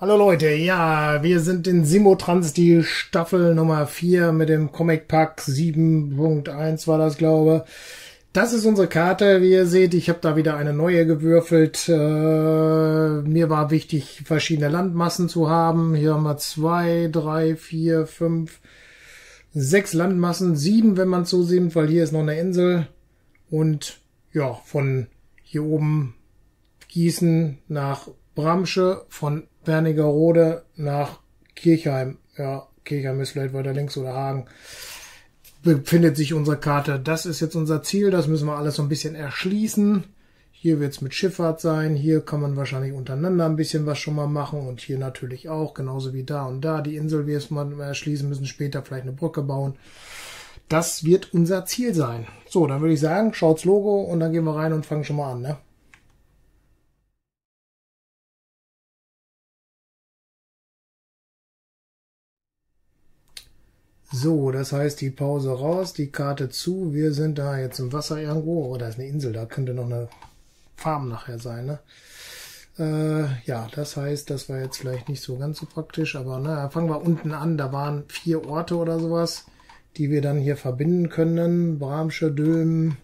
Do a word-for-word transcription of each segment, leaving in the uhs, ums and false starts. Hallo Leute, ja, wir sind in Simutrans, die Staffel Nummer vier mit dem Comic-Pak sieben Punkt eins war das, glaube ich. Das ist unsere Karte, wie ihr seht. Ich habe da wieder eine neue gewürfelt. Äh, mir war wichtig, verschiedene Landmassen zu haben. Hier haben wir zwei, drei, vier, fünf, sechs Landmassen. sieben, wenn man es so sieht, weil hier ist noch eine Insel. Und ja, von hier oben Gießen nach Bramsche, von Wernigerode nach Kirchheim. Ja, Kirchheim ist vielleicht weiter links, oder Hagen. Befindet sich unsere Karte. Das ist jetzt unser Ziel. Das müssen wir alles so ein bisschen erschließen. Hier wird es mit Schifffahrt sein. Hier kann man wahrscheinlich untereinander ein bisschen was schon mal machen. Und hier natürlich auch. Genauso wie da und da. Die Insel wird man erschließen müssen. Später vielleicht eine Brücke bauen. Das wird unser Ziel sein. So, dann würde ich sagen, schaut's Logo und dann gehen wir rein und fangen schon mal an, ne? So, das heißt, die Pause raus, die Karte zu. Wir sind da jetzt im Wasser irgendwo. Oh, da ist eine Insel, da könnte noch eine Farm nachher sein, ne? Äh, ja, das heißt, das war jetzt vielleicht nicht so ganz so praktisch, aber naja, fangen wir unten an. Da waren vier Orte oder sowas, die wir dann hier verbinden können. Bramsche, Dülmen.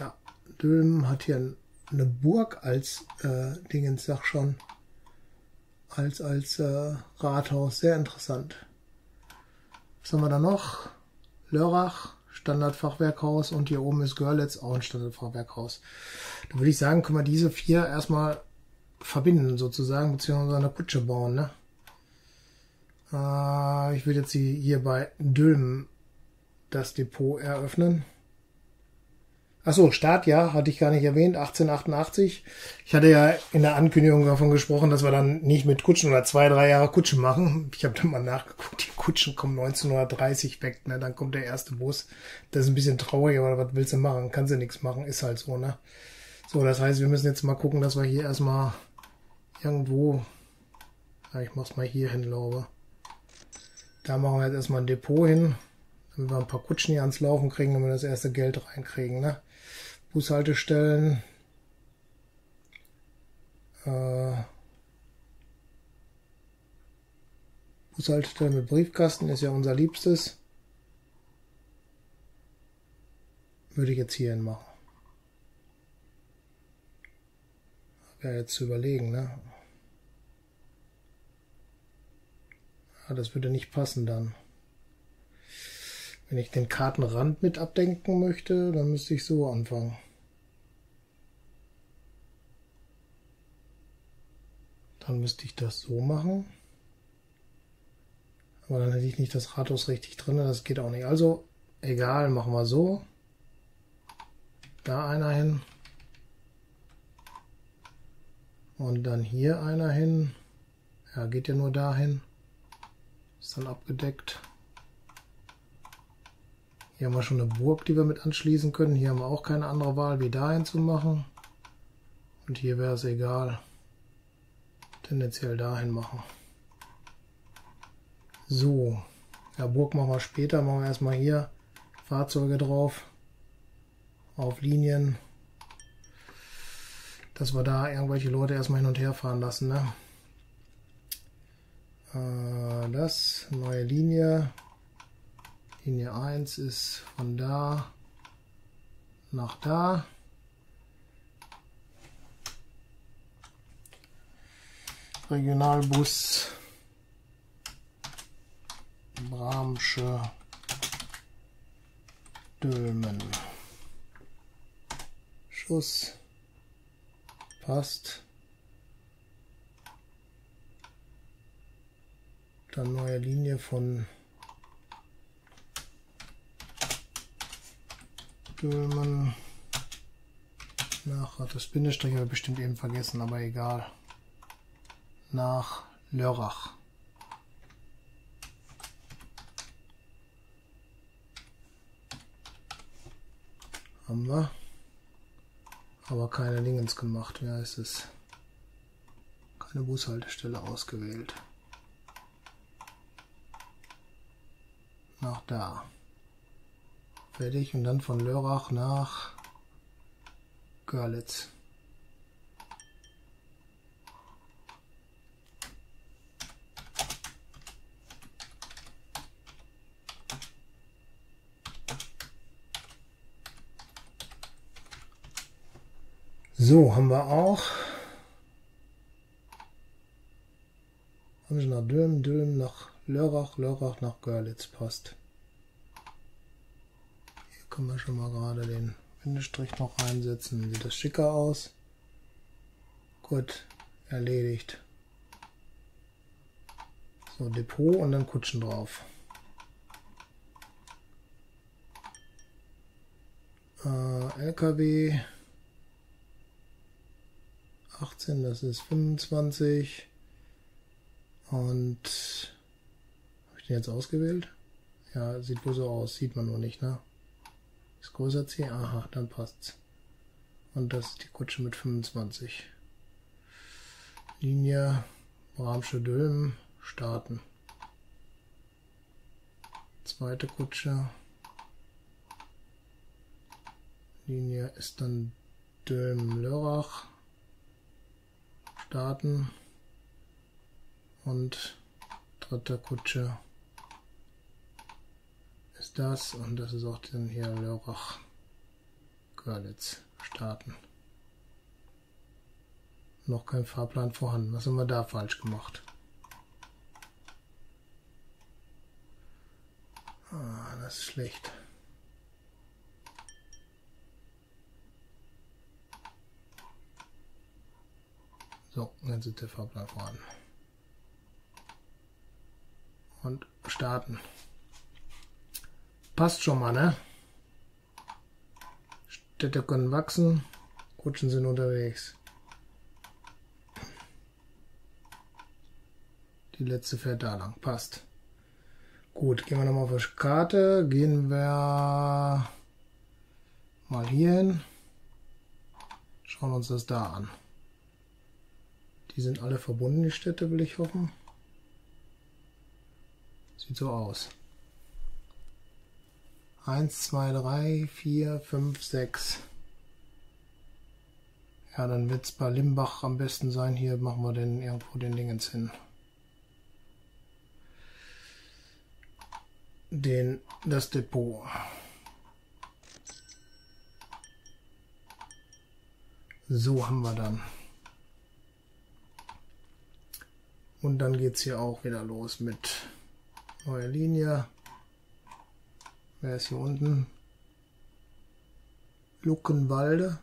Ja, Dülmen hat hier eine Burg als äh, Dingens, sag schon. als als äh, Rathaus. Sehr interessant. Was haben wir da noch? Lörrach, Standardfachwerkhaus, und hier oben ist Görlitz, auch ein Standardfachwerkhaus. Da würde ich sagen, können wir diese vier erstmal verbinden sozusagen, beziehungsweise eine Kutsche bauen, ne? Äh, ich würde jetzt hier bei Dülmen das Depot eröffnen. Achso, Startjahr hatte ich gar nicht erwähnt, achtzehnhundertachtundachtzig. Ich hatte ja in der Ankündigung davon gesprochen, dass wir dann nicht mit Kutschen oder zwei, drei Jahre Kutschen machen. Ich habe dann mal nachgeguckt, die Kutschen kommen neunzehnhundertdreißig weg, ne? Dann kommt der erste Bus. Das ist ein bisschen traurig, aber was willst du machen? Kannst du nichts machen, ist halt so, ne? So, das heißt, wir müssen jetzt mal gucken, dass wir hier erstmal irgendwo... Ja, ich mach's mal hier hin, glaube ich. Da machen wir jetzt erstmal ein Depot hin, damit wir ein paar Kutschen hier ans Laufen kriegen, damit wir das erste Geld reinkriegen, ne? Bushaltestellen. Äh, Bushaltestellen mit Briefkasten ist ja unser Liebstes. Würde ich jetzt hier hin machen. Wäre jetzt zu überlegen, ne? Ah, das würde nicht passen dann. Wenn ich den Kartenrand mit abdenken möchte, dann müsste ich so anfangen. Dann müsste ich das so machen. Aber dann hätte ich nicht das Rathaus richtig drin, das geht auch nicht. Also, egal, machen wir so. Da einer hin. Und dann hier einer hin. Ja, geht ja nur dahin. Ist dann abgedeckt. Hier haben wir schon eine Burg, die wir mit anschließen können. Hier haben wir auch keine andere Wahl, wie dahin zu machen. Und hier wäre es egal. Tendenziell dahin machen. So. Ja, Burg machen wir später. Machen wir erstmal hier Fahrzeuge drauf. Auf Linien. Dass wir da irgendwelche Leute erstmal hin und her fahren lassen, ne? Äh, das. Neue Linie. Linie eins ist von da nach da. Regionalbus Bramsche Dülmen. Schuss passt. Dann neue Linie von Dülmen nach, das Bindestrich habe ich bestimmt eben vergessen, aber egal. Nach Lörrach. Haben wir. Aber keine Dingens gemacht, wie heißt es? Keine Bushaltestelle ausgewählt. Nach da. Fertig, und dann von Lörrach nach Görlitz. So, haben wir auch. Also nach Dülmen, Dülmen, nach Lörrach, Lörrach, nach Görlitz passt. Hier können wir schon mal gerade den Bindestrich noch reinsetzen. Sieht das schicker aus. Gut, erledigt. So, Depot und dann Kutschen drauf. Äh, L K W achtzehn, das ist fünfundzwanzig. Und habe ich den jetzt ausgewählt? Ja, sieht wohl so aus, sieht man nur nicht, ne? Ist größer C? Aha, dann passt's. Und das ist die Kutsche mit fünfundzwanzig. Linie Bramsche Dülmen starten. Zweite Kutsche. Linie ist dann Dülmen Lörrach starten. Und dritte Kutsche ist das, und das ist auch dann hier Lörrach Görlitz starten. Noch kein Fahrplan vorhanden. Was haben wir da falsch gemacht? Ah, das ist schlecht. So, jetzt ist der Fahrplan vorhanden. Und starten. Passt schon mal, ne? Städte können wachsen, Kutschen sind unterwegs. Die letzte fährt da lang, passt. Gut, gehen wir nochmal auf die Karte, gehen wir mal hier hin, schauen uns das da an. Die sind alle verbunden, die Städte, will ich hoffen. Sieht so aus. eins, zwei, drei, vier, fünf, sechs. Ja, dann wird es bei Limbach am besten sein. Hier machen wir den irgendwo den Dingens hin. Den, das Depot. So haben wir dann. Und dann geht es hier auch wieder los mit neue Linie. Wer ist hier unten? Luckenwalde.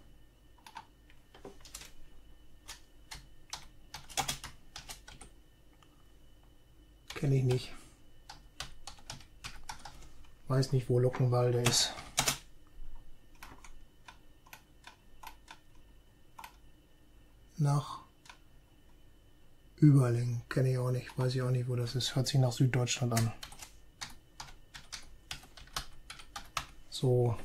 Kenne ich nicht. Weiß nicht, wo Luckenwalde ist. Nach Überlingen, kenne ich auch nicht, weiß ich auch nicht, wo das ist. Hört sich nach Süddeutschland an. So.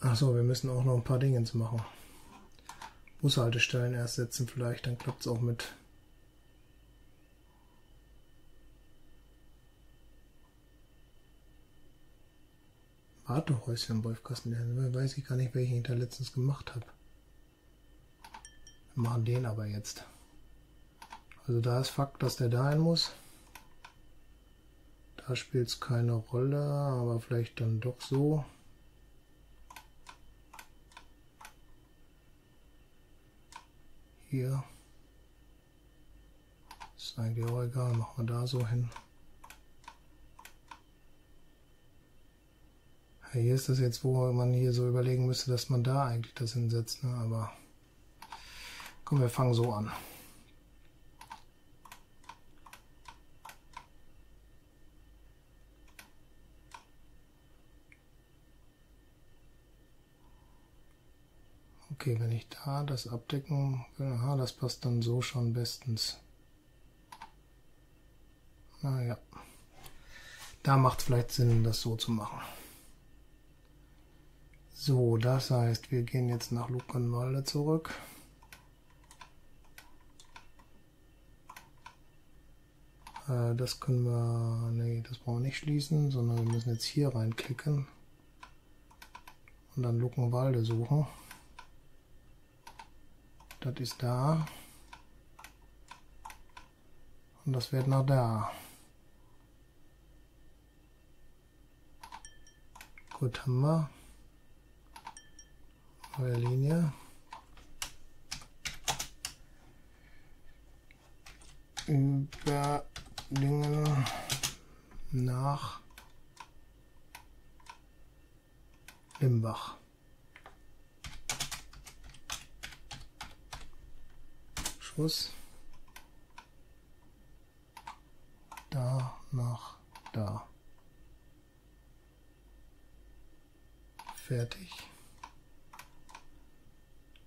Achso, wir müssen auch noch ein paar Dingens machen. Bushaltestellen erst setzen vielleicht, dann klappt es auch mit. Wartehäuschen im Wolfkasten, weiß ich gar nicht, welchen ich da letztens gemacht habe. Machen den aber jetzt. Also da ist Fakt, dass der dahin muss. Da spielt es keine Rolle, aber vielleicht dann doch so. Hier. Ist eigentlich auch egal, machen wir da so hin. Hier ist das jetzt, wo man hier so überlegen müsste, dass man da eigentlich das hinsetzt, ne? Aber komm, wir fangen so an. Okay, wenn ich da das abdecken will, aha, das passt dann so schon bestens. Naja, da macht es vielleicht Sinn, das so zu machen. So, das heißt, wir gehen jetzt nach Luckenwalde zurück. Das können wir, nee, das brauchen wir nicht schließen, sondern wir müssen jetzt hier reinklicken und dann Luckenwalde suchen. Das ist da und das wird nach da. Gut, haben wir. neue Linie. Über Dinge nach Limbach. Schuss. Da nach da. Fertig.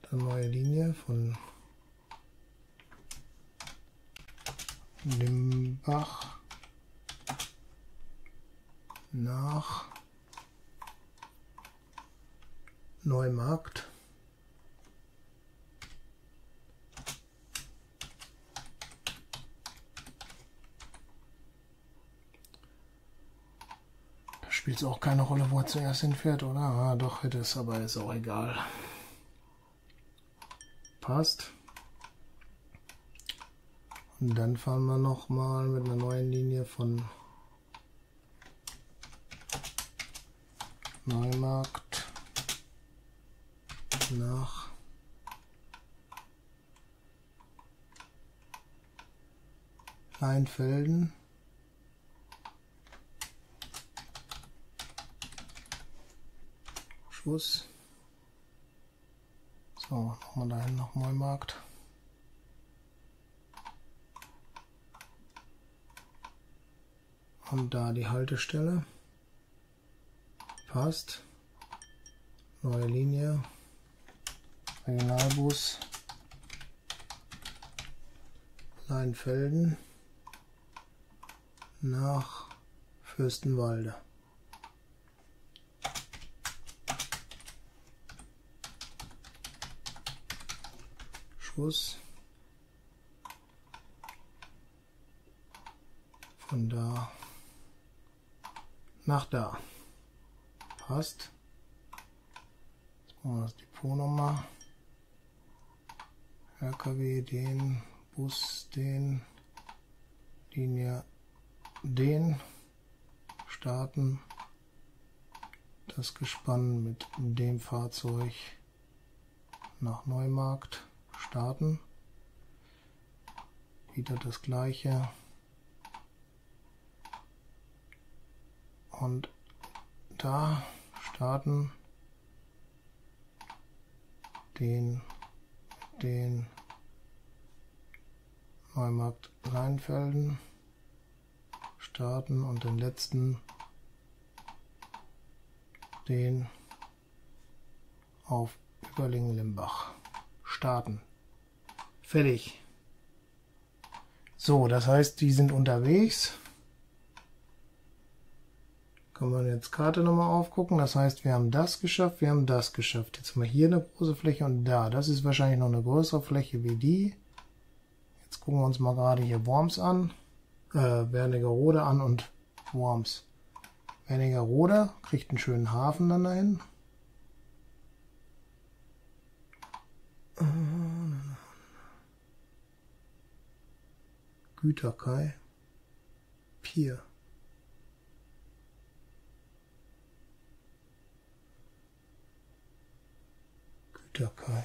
Dann neue Linie von Limbach nach Neumarkt. Da spielt es auch keine Rolle, wo er zuerst hinfährt, oder? Ah, doch, hätte es, aber ist auch egal. Passt. Und dann fahren wir nochmal mit einer neuen Linie von Neumarkt nach Leinfelden. Schuss. So, nochmal dahin nach Neumarkt. Und da die Haltestelle. Passt. Neue Linie. Regionalbus. Leinfelden. Nach Fürstenwalde. Schuss. Von da nach da. Passt. Jetzt machen wir das Depotnummer. L K W, den, Bus, den, Linie, den, starten, das Gespann mit dem Fahrzeug nach Neumarkt, starten, wieder das gleiche und da starten, den, den Neumarkt Leinfelden starten und den letzten, den auf Überlingen-Limbach starten. Fertig. So, das heißt, die sind unterwegs. Können wir jetzt Karte nochmal aufgucken. Das heißt, wir haben das geschafft, wir haben das geschafft. Jetzt haben wir hier eine große Fläche und da. Das ist wahrscheinlich noch eine größere Fläche wie die. Jetzt gucken wir uns mal gerade hier Worms an. Äh, Wernigerode an und Worms. Wernigerode kriegt einen schönen Hafen dann dahin. Güterkai. Pier. Güterkai.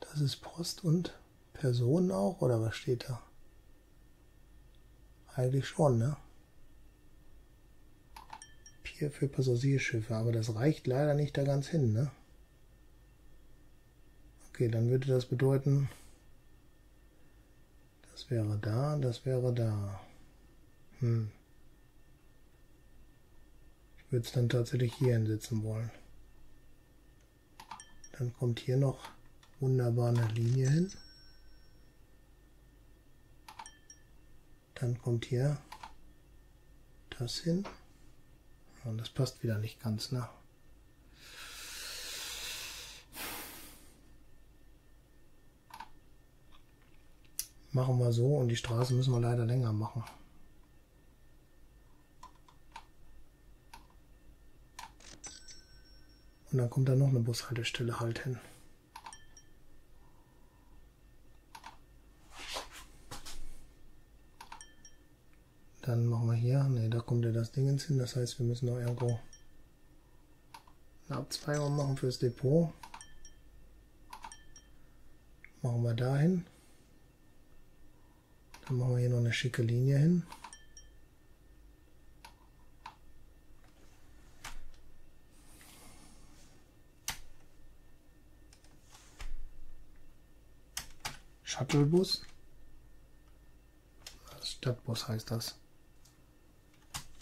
Das ist Post und Personen auch, oder was steht da? Eigentlich schon, ne? Pier für Passagierschiffe, aber das reicht leider nicht da ganz hin, ne? Okay, dann würde das bedeuten, das wäre da, das wäre da. Hm. Würde es dann tatsächlich hier hinsetzen wollen. Dann kommt hier noch wunderbar eine Linie hin. Dann kommt hier das hin. Und das passt wieder nicht ganz, ne? Machen wir so, und die Straße müssen wir leider länger machen. Und dann kommt da noch eine Bushaltestelle halt hin. Dann machen wir hier, ne, da kommt ja das Ding hin, das heißt, wir müssen noch irgendwo eine Abzweigung machen fürs Depot. Machen wir dahin. Dann machen wir hier noch eine schicke Linie hin. Shuttlebus. Stadtbus heißt das.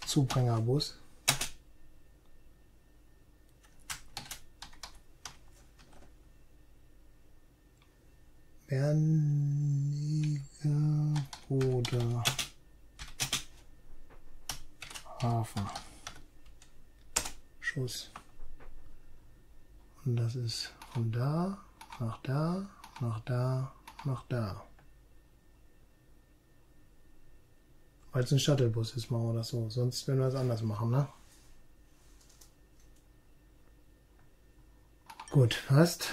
Zubringerbus. Berniger oder Hafen. Schuss. Und das ist von da nach da, nach da, nach da. Weil es ein Shuttlebus ist, machen wir das so. Sonst werden wir es anders machen, ne? Gut, passt.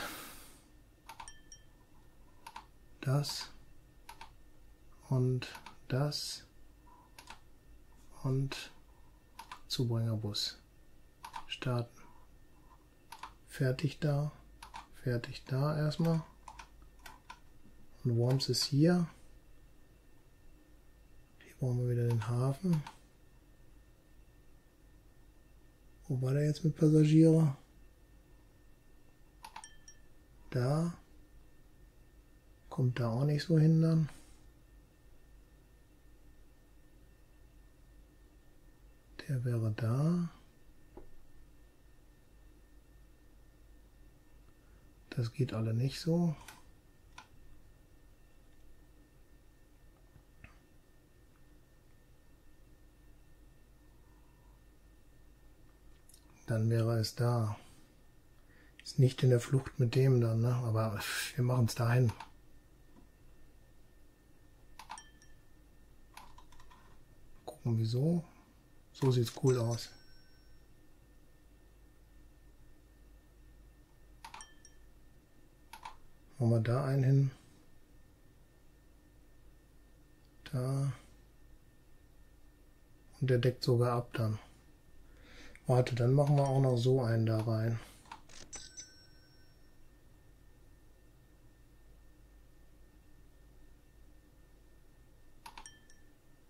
Das und das und Zubringerbus. Starten. Fertig da. Fertig da erstmal. Und Worms ist hier. Brauchen wir wieder den Hafen. Wo war der jetzt mit Passagiere? Da. Kommt da auch nicht so hin dann. Der wäre da. Das geht alle nicht so. Dann wäre es da. Ist nicht in der Flucht mit dem dann, ne? Aber wir machen es dahin. Gucken wieso. So sieht es cool aus. Machen wir da einen hin. Da. Und der deckt sogar ab dann. Warte, dann machen wir auch noch so einen da rein.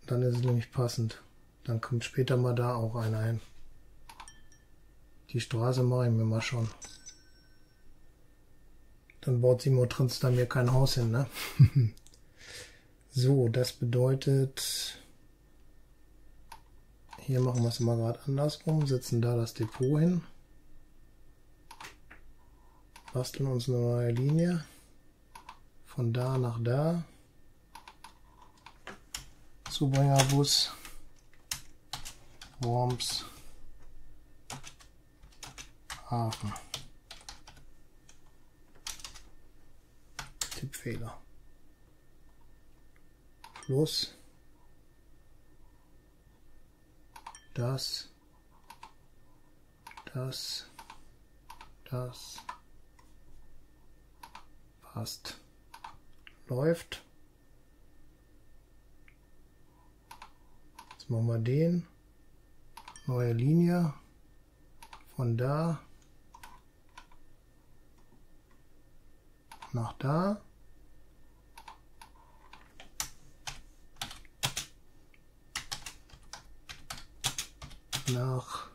Dann ist es nämlich passend. Dann kommt später mal da auch einer hin. Die Straße mache ich mir mal schon. Dann baut Simutrans da mir kein Haus hin, ne? So, das bedeutet... Hier machen wir es mal gerade andersrum, setzen da das Depot hin, basteln uns eine neue Linie, von da nach da, Zubringerbus, Worms, Hafen, Tippfehler, Plus, das, das, das, passt, läuft. Jetzt machen wir den, neue Linie, von da nach da. Nach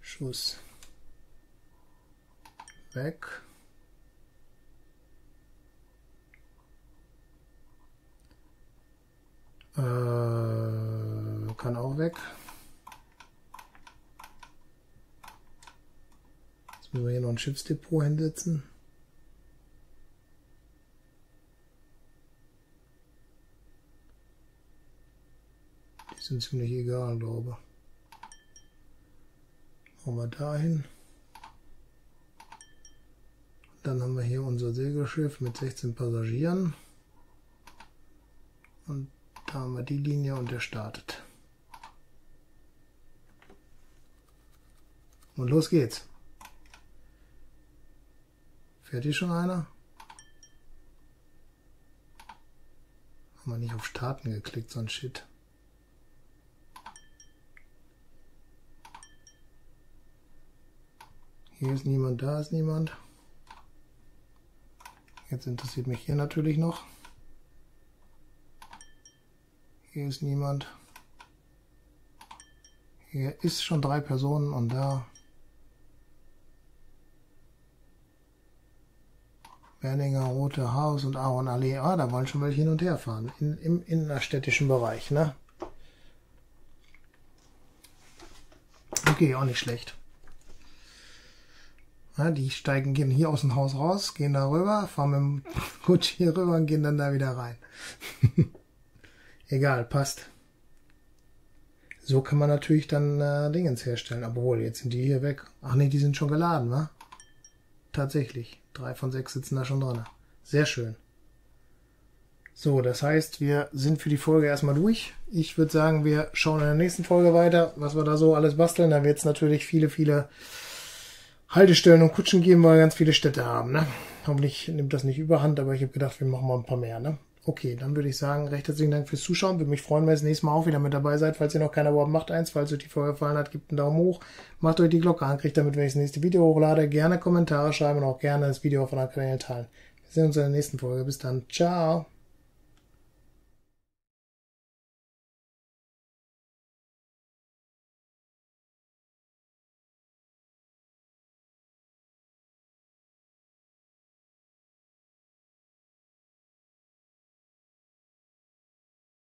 Schuss weg, äh, kann auch weg. Jetzt müssen wir hier noch ein Schiffsdepot hinsetzen. Sind ziemlich egal, glaube ich. Machen wir dahin. Dann haben wir hier unser Segelschiff mit sechzehn Passagieren. Und da haben wir die Linie und der startet. Und los geht's. Fährt hier schon einer? mal nicht auf Starten geklickt, so ein Shit. Hier ist niemand, da ist niemand. Jetzt interessiert mich hier natürlich noch. Hier ist niemand. Hier ist schon drei Personen und da. Berninger, Rote Haus und Aaron Allee. Ah, da wollen schon welche hin und her fahren. In, im innerstädtischen Bereich, ne? Okay, auch nicht schlecht. Ja, die steigen, gehen hier aus dem Haus raus, gehen da rüber, fahren mit dem Kutsche hier rüber und gehen dann da wieder rein. Egal, passt. So kann man natürlich dann äh, Dingens herstellen. Obwohl, jetzt sind die hier weg. Ach nee, die sind schon geladen, wa? Tatsächlich. Drei von sechs sitzen da schon drin. Sehr schön. So, das heißt, wir sind für die Folge erstmal durch. Ich würde sagen, wir schauen in der nächsten Folge weiter, was wir da so alles basteln. Da wird es natürlich viele, viele Haltestellen und Kutschen geben, weil wir ganz viele Städte haben. Ne? Hoffentlich nimmt das nicht überhand, aber ich habe gedacht, wir machen mal ein paar mehr. Ne? Okay, dann würde ich sagen, recht herzlichen Dank fürs Zuschauen. Würde mich freuen, wenn ihr das nächste Mal auch wieder mit dabei seid. Falls ihr noch keinen Abo habt, macht eins. Falls euch die Folge gefallen hat, gebt einen Daumen hoch. Macht euch die Glocke an, kriegt damit, wenn ich das nächste Video hochlade. Gerne Kommentare schreiben und auch gerne das Video auf euren Kanälen teilen. Wir sehen uns in der nächsten Folge. Bis dann. Ciao.